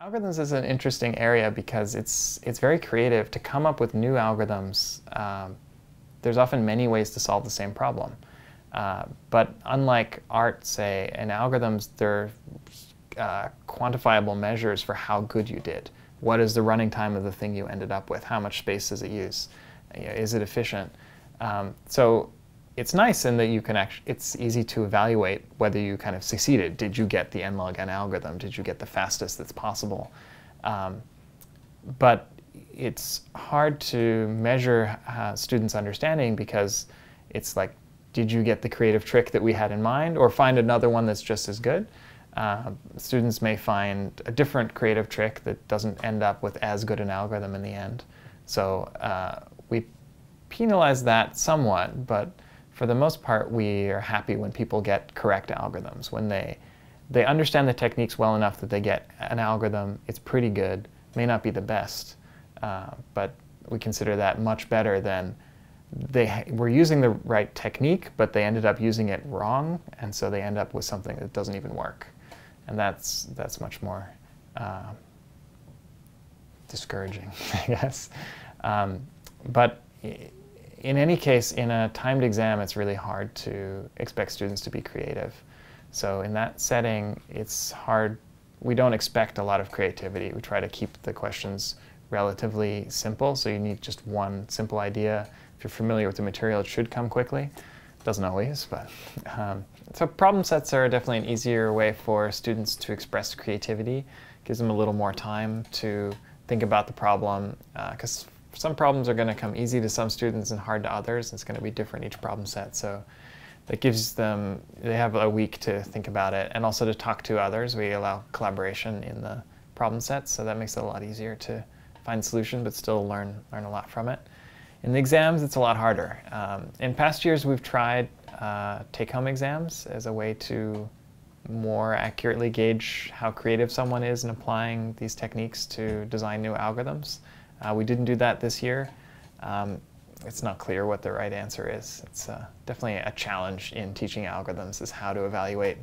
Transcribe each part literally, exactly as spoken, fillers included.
Algorithms is an interesting area because it's it's very creative to come up with new algorithms. Um, there's often many ways to solve the same problem, uh, but unlike art, say, and algorithms, they're uh, quantifiable measures for how good you did. What is the running time of the thing you ended up with? How much space does it use? Is it efficient? Um, so it's nice in that you can actually, it's easy to evaluate whether you kind of succeeded. Did you get the n log n algorithm? Did you get the fastest that's possible? Um, but it's hard to measure uh, students' understanding because it's like, did you get the creative trick that we had in mind, or find another one that's just as good? Uh, students may find a different creative trick that doesn't end up with as good an algorithm in the end. So uh, we penalize that somewhat, but for the most part, we are happy when people get correct algorithms. When they, they understand the techniques well enough that they get an algorithm, it's pretty good, may not be the best, uh, but we consider that much better than they were using the right technique, but they ended up using it wrong, and so they end up with something that doesn't even work. And that's, that's much more uh, discouraging, I guess. Um, but in any case, in a timed exam, it's really hard to expect students to be creative. So in that setting, it's hard. We don't expect a lot of creativity. We try to keep the questions relatively simple, so you need just one simple idea. If you're familiar with the material, it should come quickly. Doesn't always, but. Um, so problem sets are definitely an easier way for students to express creativity. Gives them a little more time to think about the problem, because uh, some problems are going to come easy to some students and hard to others. It's going to be different each problem set, so that gives them, they have a week to think about it, and also to talk to others. We allow collaboration in the problem sets, so that makes it a lot easier to find solution, but still learn, learn a lot from it. In the exams, it's a lot harder. Um, in past years, we've tried uh, take-home exams as a way to more accurately gauge how creative someone is in applying these techniques to design new algorithms. Uh, we didn't do that this year. Um, it's not clear what the right answer is. It's uh, definitely a challenge in teaching algorithms, is how to evaluate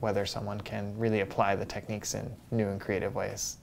whether someone can really apply the techniques in new and creative ways.